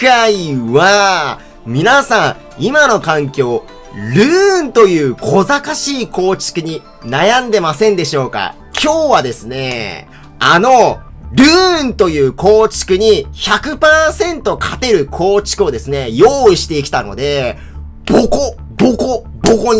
回は、皆さん、今の環境、ルーンという小賢しい構築に悩んでませんでしょうか？今日はですね、ルーンという構築に 100% 勝てる構築をですね、用意してきたので、ボコボコ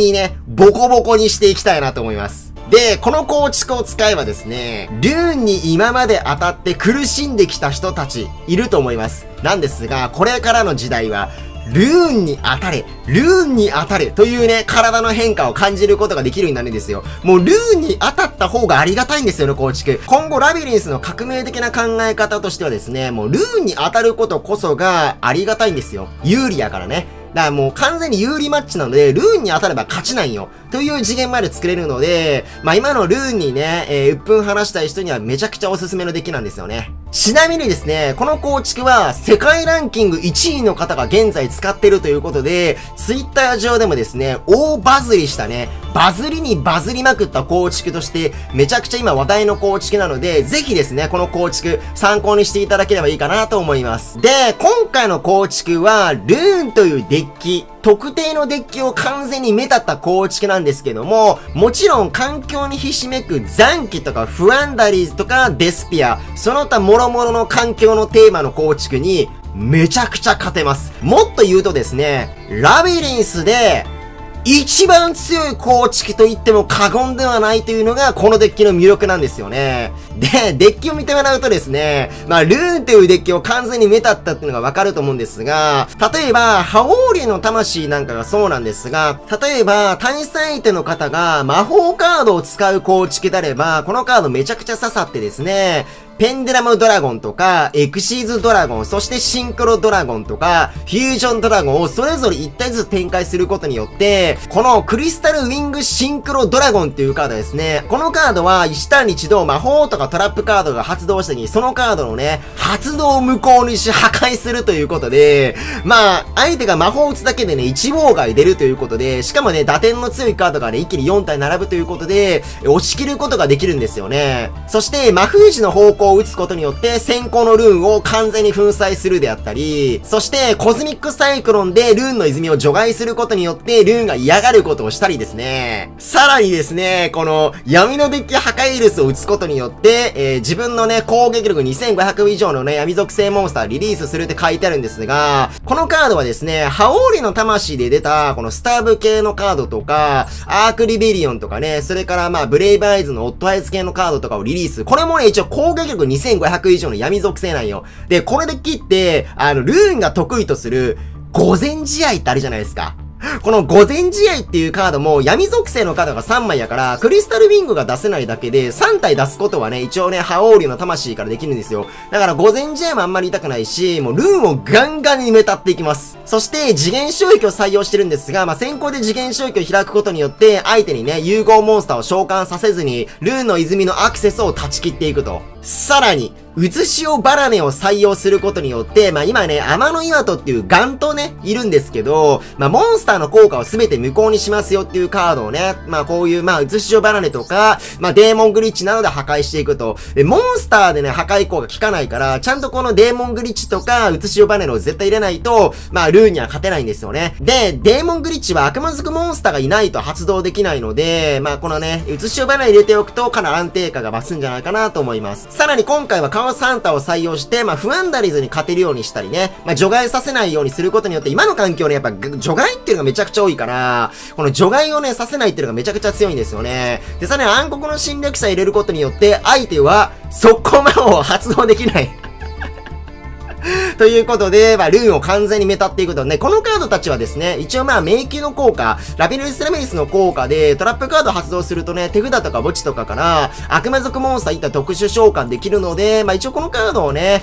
にしていきたいなと思います。で、この構築を使えばですね、ルーンに今まで当たって苦しんできた人たちいると思います。なんですが、これからの時代は、ルーンに当たれ、ルーンに当たれというね、体の変化を感じることができるようになるんですよ。もうルーンに当たった方がありがたいんですよね、構築。今後ラビリンスの革命的な考え方としてはですね、もうルーンに当たることこそがありがたいんですよ。有利やからね。だからもう完全に有利マッチなので、ルーンに当たれば勝ちなんよ。という次元まで作れるので、まあ今のルーンにね、鬱憤話したい人にはめちゃくちゃおすすめの出来なんですよね。ちなみにですね、この構築は世界ランキング1位の方が現在使ってるということで、ツイッター上でもですね、大バズりしたね、バズりにバズりまくった構築として、めちゃくちゃ今話題の構築なので、ぜひですね、この構築参考にしていただければいいかなと思います。で、今回の構築は、ルーンというデッキ、特定のデッキを完全に目立った構築なんですけども、もちろん環境にひしめく残機とかフアンダリーズとかデスピア、その他諸々の環境のテーマの構築にめちゃくちゃ勝てます。もっと言うとですね、ラビリンスで一番強い構築と言っても過言ではないというのがこのデッキの魅力なんですよね。で、デッキを見てもらうとですね、まあ、ルーンというデッキを完全に目立ったっていうのがわかると思うんですが、例えば、覇王竜の魂なんかがそうなんですが、例えば、対戦相手の方が魔法カードを使う構築であれば、このカードめちゃくちゃ刺さってですね、ペンデラムドラゴンとか、エクシーズドラゴン、そしてシンクロドラゴンとか、フュージョンドラゴンをそれぞれ1体ずつ展開することによって、このクリスタルウィングシンクロドラゴンっていうカードですね。このカードは1ターンに1度魔法とかトラップカードが発動した時に、そのカードのね、発動を無効にし破壊するということで、まあ、相手が魔法を打つだけでね、1妨害出るということで、しかもね、打点の強いカードがね、一気に4体並ぶということで、押し切ることができるんですよね。そして、魔封じの方向を打つことによって先行のルーンを完全に粉砕するであったり、そしてコズミックサイクロンでルーンの泉を除外することによってルーンが嫌がることをしたりですね。さらにですね、この闇のデッキ破壊ウイルスを打つことによって、自分のね、攻撃力2500以上のね、闇属性モンスターリリースするって書いてあるんですが、このカードはですね、ハオリの魂で出たこのスターブ系のカードとか、アークリベリオンとかね、それからまあブレイブアイズのオットアイズ系のカードとかをリリース。これもね、一応攻撃力2500以上の闇属性なんよ。で、これで切って、ルーンが得意とする、御前試合ってあるじゃないですか。この御前試合っていうカードも闇属性のカードが3枚やから、クリスタルウィングが出せないだけで、3体出すことはね、一応ね、覇王竜の魂からできるんですよ。だから御前試合もあんまり痛くないし、もうルーンをガンガンに埋め立っていきます。そして、次元障壁を採用してるんですが、まあ、先行で次元障壁を開くことによって、相手にね、融合モンスターを召喚させずに、ルーンの泉のアクセスを断ち切っていくと。さらに、写しをバラネを採用することによって、まあ、今ね、天の岩戸っていうガントね、いるんですけど、まあ、モンスターの効果を全て無効にしますよっていうカードをね、まあ、こういう、まあ、写しをバラネとか、まあ、デーモングリッチなどで破壊していくと。モンスターでね、破壊効果効かないから、ちゃんとこのデーモングリッチとか、写しをバラネを絶対入れないと、まあ、ルーには勝てないんですよね。で、デーモングリッチは悪魔族モンスターがいないと発動できないので、まあ、このね、写しをバラネ入れておくと、かなり安定感が増すんじゃないかなと思います。さらに今回はカオサンタを採用して、まあ、フアンダリーズに勝てるようにしたりね、まあ、除外させないようにすることによって、今の環境ね、やっぱ、除外っていうのがめちゃくちゃ多いから、この除外をね、させないっていうのがめちゃくちゃ強いんですよね。で、さらに暗黒の侵略者入れることによって、相手は、速攻魔法を発動できない。ということで、まあ、ルーンを完全にメタっていくとね、このカードたちはですね、一応まあ、迷宮の効果、ラビリンスの効果で、トラップカード発動するとね、手札とか墓地とかから、悪魔族モンスター一体特殊召喚できるので、まあ、一応このカードをね、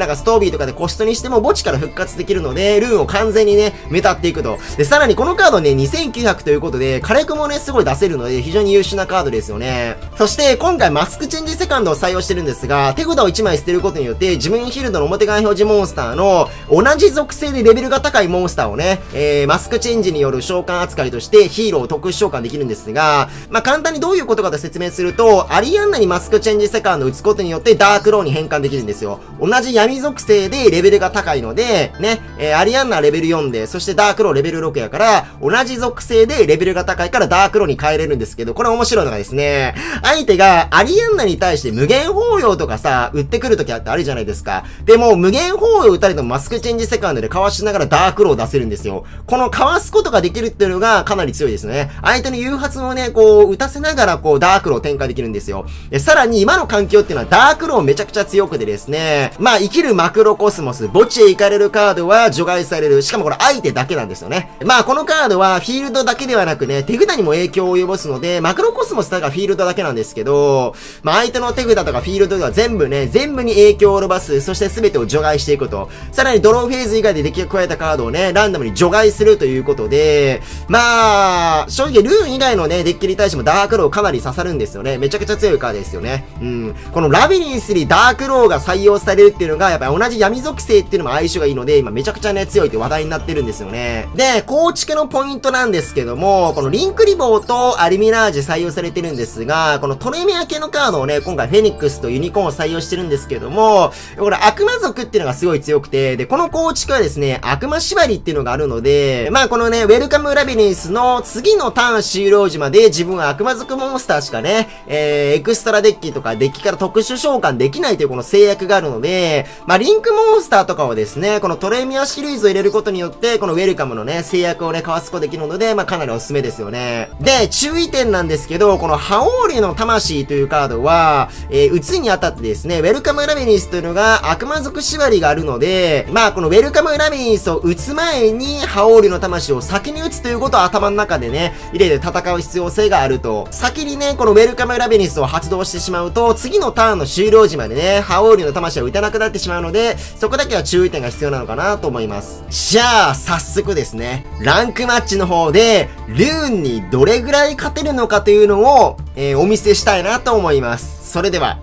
なんかストービーとかでコストにしても墓地から復活できるので、ルーンを完全にね、メタっていくと。で、さらにこのカードね、2900ということで、火力もね、すごい出せるので、非常に優秀なカードですよね。そして、今回マスクチェンジセカンドを採用してるんですが、手札を1枚捨てることによって、自分ヒルドの表側表示モンスターの同じ属性でレベルが高いモンスターをね、マスクチェンジによる召喚扱いとしてヒーローを特殊召喚できるんですが、まあ、簡単にどういうことかと説明すると、アリアンナにマスクチェンジセカンドを打つことによってダークローに変換できるんですよ。同じ闇属性でレベルが高いので、ね、アリアンナレベル4で、そしてダークローレベル6やから、同じ属性でレベルが高いからダークローに変えれるんですけど、これ面白いのがですね、相手がアリアンナに対して無限包容とかさ、打ってくるときあってあるじゃないですか。でも、無限包容打たれてもマスクチェンジセカンドでかわしながらダークローを出せるんですよ。このかわすことができるっていうのがかなり強いですね。相手の誘発をね、こう、打たせながらこう、ダークローを展開できるんですよ。さらに今の環境っていうのはダークローめちゃくちゃ強くてですね、まあ、生きるマクロコスモス、墓地へ行かれるカードは除外される。しかもこれ相手だけなんですよね。まあ、このカードはフィールドだけではなくね、手札にも影響を及ぼすので、マクロコスモスだからフィールドだけなんですけど、まあ、相手の手札とかフィールドとか全部に影響を及ぼす。そして全てを除外していくと。さらにドローフェーズ以外でデッキが加えたカードをね、ランダムに除外するということで、まあ、正直ルーン以外のね、デッキに対してもダークローかなり刺さるんですよね。めちゃくちゃ強いカードですよね。うん。このラビリンスにダークローが採用されるっていうのが、やっぱり同じ闇属性っていうのも相性がいいので、今めちゃくちゃね、強いって話題になってるんですよね。で、構築のポイントなんですけども、このリンクリボーとアリミラージュ採用されてるんですが、このトレミア系のカードをね、今回フェニックスとユニコーンを採用してるんですけども、これ悪魔族っていうのがすごい強くて、で、この構築はですね、悪魔縛りっていうのがあるので、まあこのね、ウェルカムラビリンスの次のターン終了時まで自分は悪魔族モンスターしかね、エクストラデッキとかデッキから特殊召喚できないというこの制約があるので、まあリンクモンスターとかをですね、このトレミアシリーズを入れることによって、このウェルカムのね、制約をね、かわすことできるので、まあかなりおすすめですよね。で、注意点なんですけど、このハオーリの魂というカードは、打つにあたってですね、ウェルカムラビリンスというのが悪魔族縛りがあるので、まあこのウェルカムラビリンスを打つ前に、ハオーリの魂を先に打つということを頭の中でね、入れて戦う必要性があると。先にね、このウェルカムラビリンスを発動してしまうと、次のターンの終了時までね、ハオーリの魂を打たなくなってしまうので、そこだけは注意点が必要なのかなと思います。じゃあ、早速ですね、ランクマッチの方で、ルーンにどれぐらい勝てるのかというのを、お見せしたいなと思います。それでは、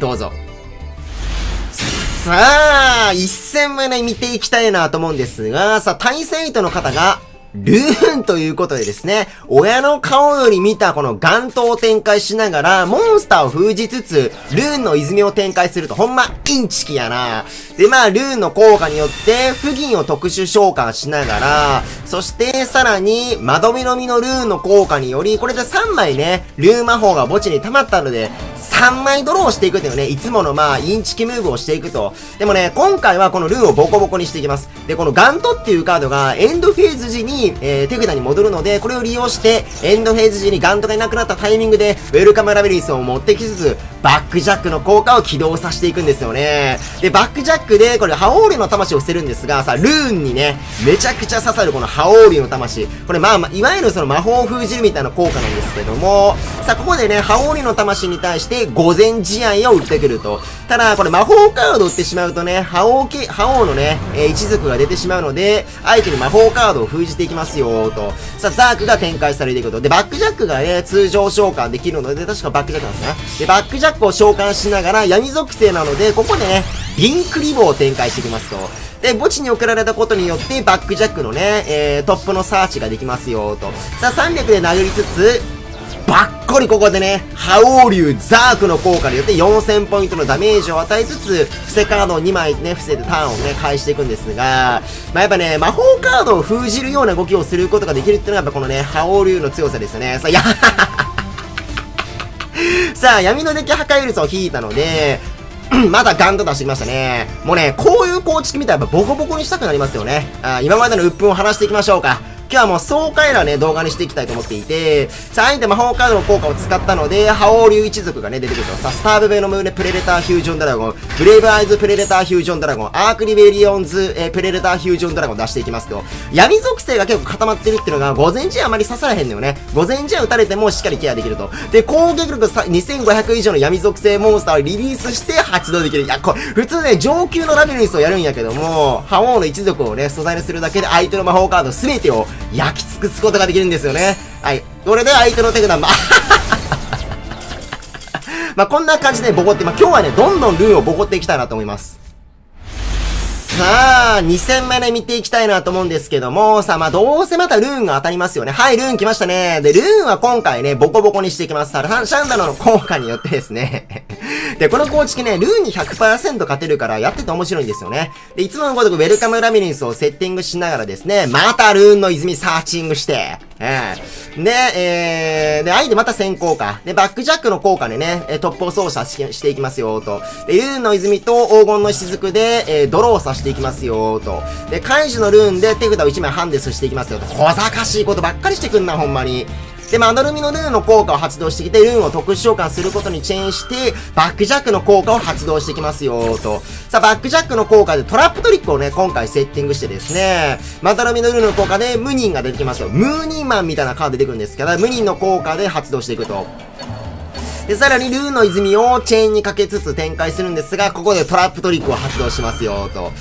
どうぞ。さあ、一戦目ね、見ていきたいなと思うんですが、さあ、対戦糸の方が、ルーンということでですね、親の顔より見たこの眼頭を展開しながら、モンスターを封じつつ、ルーンの泉を展開すると、ほんま、インチキやな。で、まあ、ルーンの効果によって、不銀を特殊召喚しながら、そして、さらに、窓辺の実のルーンの効果により、これで3枚ね、ルーン魔法が墓地に溜まったので、3枚ドローしていくっていうね、いつものまあ、インチキムーブをしていくと。でもね、今回はこのルーンをボコボコにしていきます。で、このガントっていうカードが、エンドフェーズ時に、手札に戻るので、これを利用して、エンドフェーズ時にガントがいなくなったタイミングで、ウェルカムラビリンスを持ってきつつ、バックジャックの効果を起動させていくんですよね。で、バックジャックで、これ、ハオーリの魂を捨てるんですが、さ、ルーンにね、めちゃくちゃ刺さるこのハオーリの魂。これ、まあ、いわゆるその魔法封じるみたいな効果なんですけども、さ、ここでね、ハオーリの魂に対して、御前試合を打ってくると。ただ、これ、魔法カードを打ってしまうとね、覇王のね、一族が出てしまうので、相手に魔法カードを封じていきますよーと。さあ、ダークが展開されていくと。で、バックジャックがね、通常召喚できるので、確かバックジャックなんですね。で、バックジャックを召喚しながら、闇属性なので、ここでね、リンクリボーを展開していきますと。で、墓地に送られたことによって、バックジャックのね、トップのサーチができますよーと。さあ、300で殴りつつ、バッコリここでね、覇王竜ザークの効果によって4000ポイントのダメージを与えつつ、伏せカードを2枚ね、伏せてターンをね、返していくんですが、まあ、やっぱね、魔法カードを封じるような動きをすることができるっていうのが、やっぱこのね、覇王竜の強さですよね。さあ、さあ、闇のデッキ破壊率を引いたので、まだガンと出してきましたね。もうね、こういう構築みたいなボコボコにしたくなりますよね。あ、今までの鬱憤を晴らしていきましょうか。今日はもう爽快なね、動画にしていきたいと思っていて、さあ、相手魔法カードの効果を使ったので、覇王竜一族がね、出てくると。さあ、スターブベノムーネプレデターフュージョンドラゴン、ブレイブアイズプレデターフュージョンドラゴン、アークリベリオンズプレデターフュージョンドラゴン出していきますと、闇属性が結構固まってるっていうのが、午前中はあまり刺さらへんのよね。午前中は打たれてもしっかりケアできると。で、攻撃力2500以上の闇属性モンスターをリリースして発動できる。いや、これ、普通ね、上級のラビリンスをやるんやけども、覇王の一族をね、素材にするだけで相手の魔法カード全てを焼き尽くすことができるんですよね。はい。これで相手の手札、まあこんな感じでボコって、まあ今日はね、どんどんルーンをボコっていきたいなと思います。さあ、2戦目で見ていきたいなと思うんですけども、さあ、まあ、どうせまたルーンが当たりますよね。はい、ルーン来ましたね。で、ルーンは今回ね、ボコボコにしていきます。サルハンシャンダロの効果によってですね。で、この構築ね、ルーンに 100% 勝てるから、やってて面白いんですよね。で、いつものごとくウェルカムラビリンスをセッティングしながらですね、またルーンの泉サーチングして、で、で、相手また先行か。で、バックジャックの効果でね、突破を操作していきますよ、と。で、ルーンの泉と黄金の雫で、ドローをさしていきますよ、と。で、解除のルーンで手札を1枚ハンデスしていきますよ、と。小賢しいことばっかりしてくんな、ほんまに。で、まどろみのルーンの効果を発動してきて、ルーンを特殊召喚することにチェーンして、バックジャックの効果を発動してきますよ、と。さあ、バックジャックの効果でトラップトリックをね、今回セッティングしてですね、まどろみのルーンの効果でムニンが出てきますよ。ムーニンマンみたいなカード出てくるんですけど、ムニンの効果で発動していくと。で、さらにルーンの泉をチェーンにかけつつ展開するんですが、ここでトラップトリックを発動しますよ、と。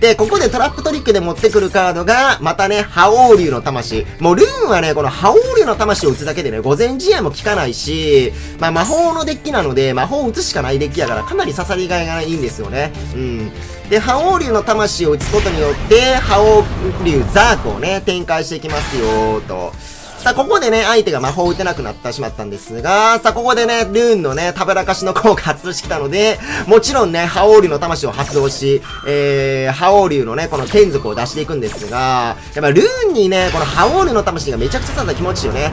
で、ここでトラップトリックで持ってくるカードが、またね、覇王竜の魂。もうルーンはね、この覇王竜の魂を打つだけでね、午前試合も効かないし、まあ魔法のデッキなので、魔法を打つしかないデッキだから、かなり刺さりがいがいいんですよね。うん。で、覇王竜の魂を打つことによって、覇王竜ザークをね、展開していきますよ、と。さあ、ここでね、相手が魔法を打てなくなってしまったんですが、さあ、ここでね、ルーンのね、たぶらかしの効果発動してきたので、もちろんね、覇王竜の魂を発動し、覇王竜のね、この眷属を出していくんですが、やっぱルーンにね、この覇王竜の魂がめちゃくちゃさんだ気持ちいいよね。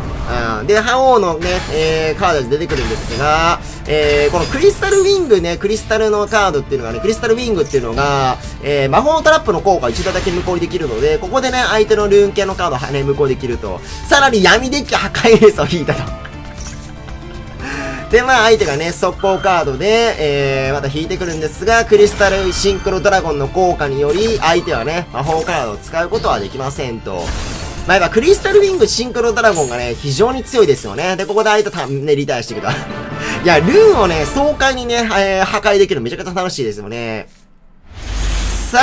うん。で、覇王のね、カードで出てくるんですが、このクリスタルウィングね、クリスタルのカードっていうのがね、クリスタルウィングっていうのが、魔法トラップの効果一度だけ無効にできるので、ここでね、相手のルーン系のカードはね、無効できると。さらに、闇デッキ破壊レースを引いたと。で、まあ相手がね、速攻カードで、また引いてくるんですが、クリスタルシンクロドラゴンの効果により、相手はね、魔法カードを使うことはできませんと。まあやっぱクリスタルウィングシンクロドラゴンがね、非常に強いですよね。で、ここで相手たね、リタイアしてくるいや、ルーンをね、爽快にね、破壊できるのめちゃくちゃ楽しいですよね。さ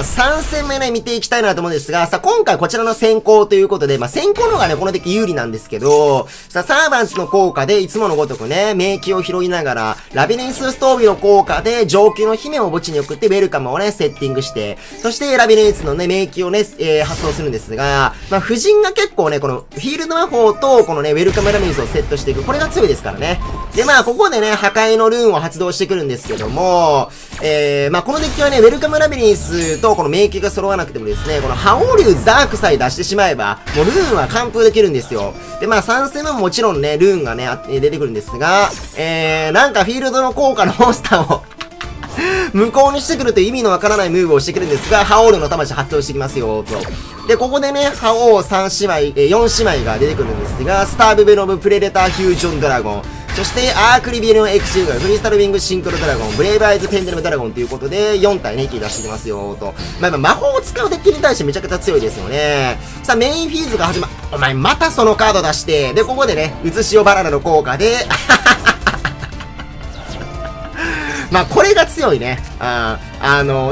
あ、3戦目ね、見ていきたいなと思うんですが、さあ、今回こちらの先行ということで、まあ、先行の方がね、このデッキ有利なんですけど、さあ、サーバンツの効果で、いつものごとくね、迷宮を拾いながら、ラビリンスストービーの効果で、上級の姫を墓地に送って、ウェルカムをね、セッティングして、そして、ラビリンスのね、迷宮をね、発動するんですが、まあ、夫人が結構ね、この、フィールド魔法と、このね、ウェルカムラビリンスをセットしていく。これが強いですからね。で、まあ、ここでね、破壊のルーンを発動してくるんですけども、まあ、このデッキはね、ウェルカムラビリンスとこの迷宮が揃わなくてもですね、この覇王竜ザークさえ出してしまえば、もうルーンは完封できるんですよ。で、まあ3戦目ももちろんね、ルーンがね、出てくるんですが、なんかフィールドの効果のモンスターを無効にしてくるという意味のわからないムーブをしてくるんですが、覇王竜の魂発動してきますよ、と。で、ここでね、覇王4姉妹が出てくるんですが、スターブ・ベノブ・プレデター・フュージョン・ドラゴン。そして、アークリビルのエクシューガー、クリスタルウィングシンクロドラゴン、ブレイブアイズペンデルムドラゴンということで、4体ね、一気に出してきますよ、と。まあ、魔法を使うデッキに対してめちゃくちゃ強いですよね。さあ、メインフィーズが始ま、お前、またそのカード出して、で、ここでね、写しおバナナの効果で、まあ、これが強いね。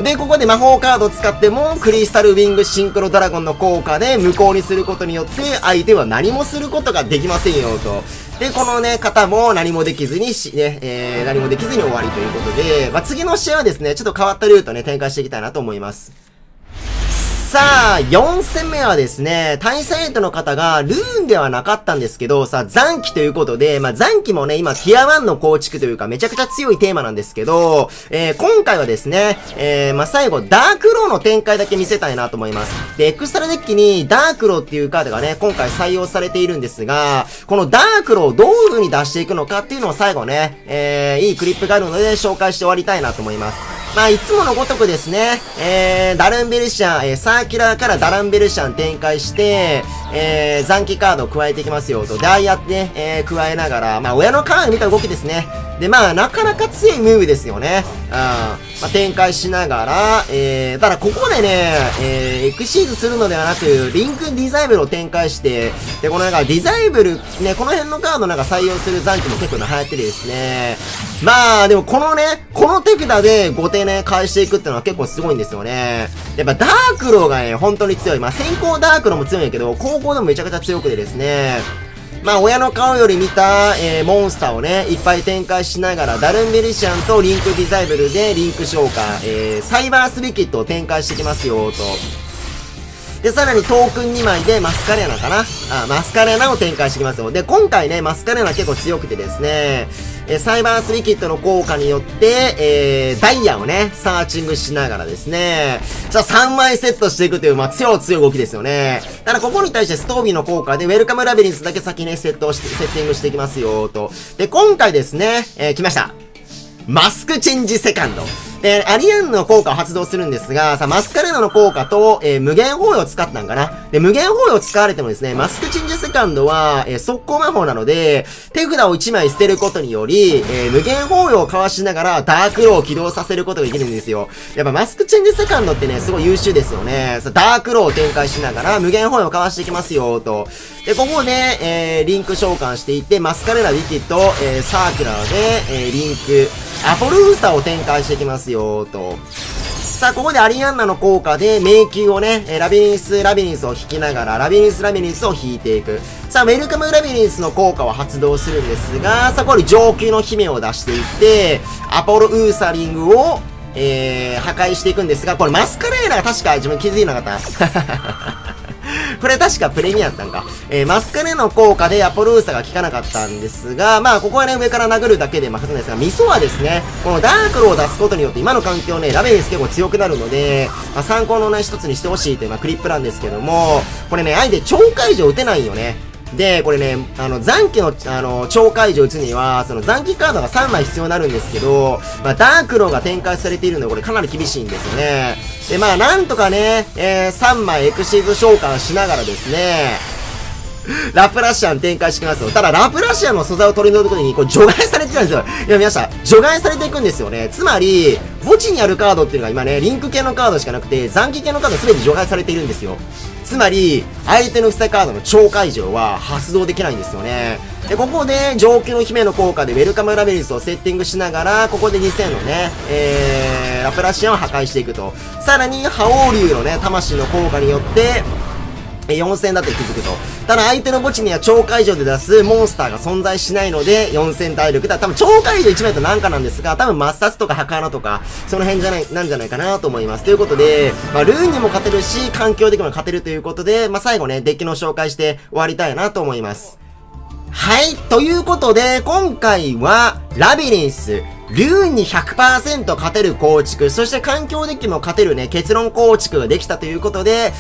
で、ここで魔法カードを使っても、クリスタルウィングシンクロドラゴンの効果で無効にすることによって、相手は何もすることができませんよ、と。で、このね、方も何もできずに何もできずに終わりということで、まあ、次の試合はですね、ちょっと変わったルートね、展開していきたいなと思います。さあ、4戦目はですね、対戦相手の方が、ルーンではなかったんですけど、さあ、残機ということで、まあ、残機もね、今、ティア1の構築というか、めちゃくちゃ強いテーマなんですけど、今回はですね、まあ、最後、ダークローの展開だけ見せたいなと思います。で、エクストラデッキに、ダークローっていうカードがね、今回採用されているんですが、このダークローをどういう風に出していくのかっていうのを最後ね、いいクリップがあるので、紹介して終わりたいなと思います。まあ、いつものごとくですね、ダルンベルシャン、サーキュラーからダランベルシャン展開して、残機カードを加えていきますよ、と。で、ああやってね、加えながら、まあ、親のカード見た動きですね。で、まあ、なかなか強いムーブですよね。まあ、展開しながら、ただここでね、エクシーズするのではなく、リンクディザイブルを展開して、で、このなんかディザイブル、ね、この辺のカードなんか採用する残機も結構流行ってるですね。まあ、でもこのね、この手札で5手ね、返していくっていうのは結構すごいんですよね。やっぱダークローがね、本当に強い。まあ、先行ダークローも強いんやけど、後攻でもめちゃくちゃ強くてですね。まあ親の顔より見た、モンスターをね、いっぱい展開しながら、ダルンベリシアンとリンクディザイブルでリンク召喚、サイバースリキッドを展開してきますよ、と。で、さらにトークン2枚でマスカレーナかなマスカレーナを展開してきますよ。で、今回ね、マスカレーナ結構強くてですね、サイバースリキッドの効果によって、ダイヤをね、サーチングしながらですね、じゃあ3枚セットしていくという、まあ、強い動きですよね。ただここに対してストービーの効果で、ウェルカムラビリンスだけ先ね、セッティングしていきますよ、と。で、今回ですね、来ました。マスクチェンジセカンド。で、アリアンの効果を発動するんですが、さ、マスカレーナの効果と、無限包囲を使ったんかな。で、無限包囲を使われてもですね、マスクチェンジセカンドは、速攻魔法なので、手札を1枚捨てることにより、無限包囲をかわしながら、ダークローを起動させることができるんですよ。やっぱマスクチェンジセカンドってね、すごい優秀ですよね。さ、ダークローを展開しながら、無限包囲をかわしていきますよ、と。で、ここで、リンク召喚していて、マスカレーナ、ウィキッド、サークラーで、リンク、アポルーサを展開していきますよ、と。さあ、ここでアリアンナの効果で迷宮をね、ラビリンスを引きながら、ラビリンスを引いていく。さあ、ウェルカムラビリンスの効果を発動するんですが、さあ、これ上級の姫を出していって、アポロウーサリングを、破壊していくんですが、これマスカレーナが確か自分気づいてなかった。これ確かプレミアだったんか。マスカレーナの効果でアポルーサが効かなかったんですが、まあ、ここはね、上から殴るだけで勝つんですが、ミソはですね、このダークローを出すことによって、今の環境ね、ラベリンス結構強くなるので、まあ、参考のね、一つにしてほしいという、まあ、クリップなんですけども、これね、相手超解除打てないよね。で、これね、残機の、超解除打つには、その残機カードが3枚必要になるんですけど、まあ、ダークローが展開されているので、これかなり厳しいんですよね。で、まあ、なんとかね、3枚エクシーズ召喚しながらですね、ラプラシアン展開してきますよ。ただ、ラプラシアンの素材を取り除くときに、これ除外されてたんですよ。いや、見ました。除外されていくんですよね。つまり、墓地にあるカードっていうのが今ね、リンク系のカードしかなくて、残機系のカード全て除外されているんですよ。つまり、相手の付帯カードの超解除は発動できないんですよね。で、ここで、上級の姫の効果でウェルカムラベリスをセッティングしながら、ここで2000のね、ラプラシアンを破壊していくと。さらに、覇王竜のね、魂の効果によって、4000だって気づくと。ただ相手の墓地には超解除で出すモンスターが存在しないので、4000体力だ。多分超解除1枚となんかなんですが、多分抹殺とか墓穴とか、その辺なんじゃないかなと思います。ということで、まあ、ルーンにも勝てるし、環境的にも勝てるということで、まあ、最後ね、デッキの紹介して終わりたいなと思います。はい。ということで、今回は、ラビリンス、ルーンに 100% 勝てる構築、そして環境デッキも勝てるね、結論構築ができたということで、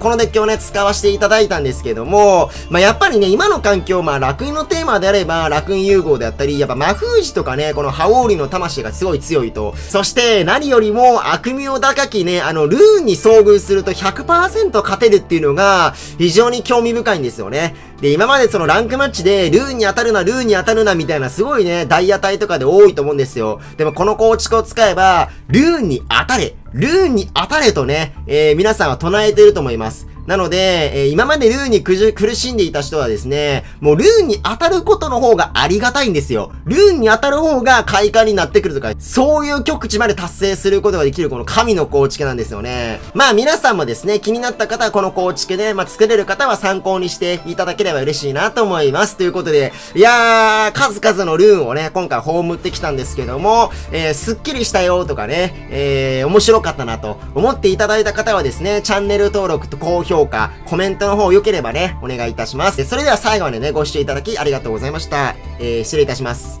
このデッキをね、使わせていただいたんですけども、まあ、やっぱりね、今の環境、まあ、楽園のテーマであれば、楽園融合であったり、やっぱ魔封じとかね、この覇王竜の魂がすごい強いと、そして何よりも悪名高きね、ルーンに遭遇すると 100% 勝てるっていうのが、非常に興味深いんですよね。で、今までそのランクマッチで、ルーンに当たるな、みたいな、すごいね、ダイヤ帯とかで多いと思うんですよ。でもこの構築を使えば、ルーンに当たれとね、皆さんは唱えていると思います。なので、今までルーンに苦しんでいた人はですね、もうルーンに当たることの方がありがたいんですよ。ルーンに当たる方が快感になってくるとか、そういう極致まで達成することができるこの神の構築なんですよね。まあ皆さんもですね、気になった方はこの構築で、まあ作れる方は参考にしていただければ嬉しいなと思います。ということで、いやー、数々のルーンをね、今回葬ってきたんですけども、すっきりしたよとかね、面白かったなと思っていただいた方はですね、チャンネル登録と高評価、コメントの方良ければね、お願いいたします。それでは最後までね、ご視聴いただきありがとうございました。失礼いたします。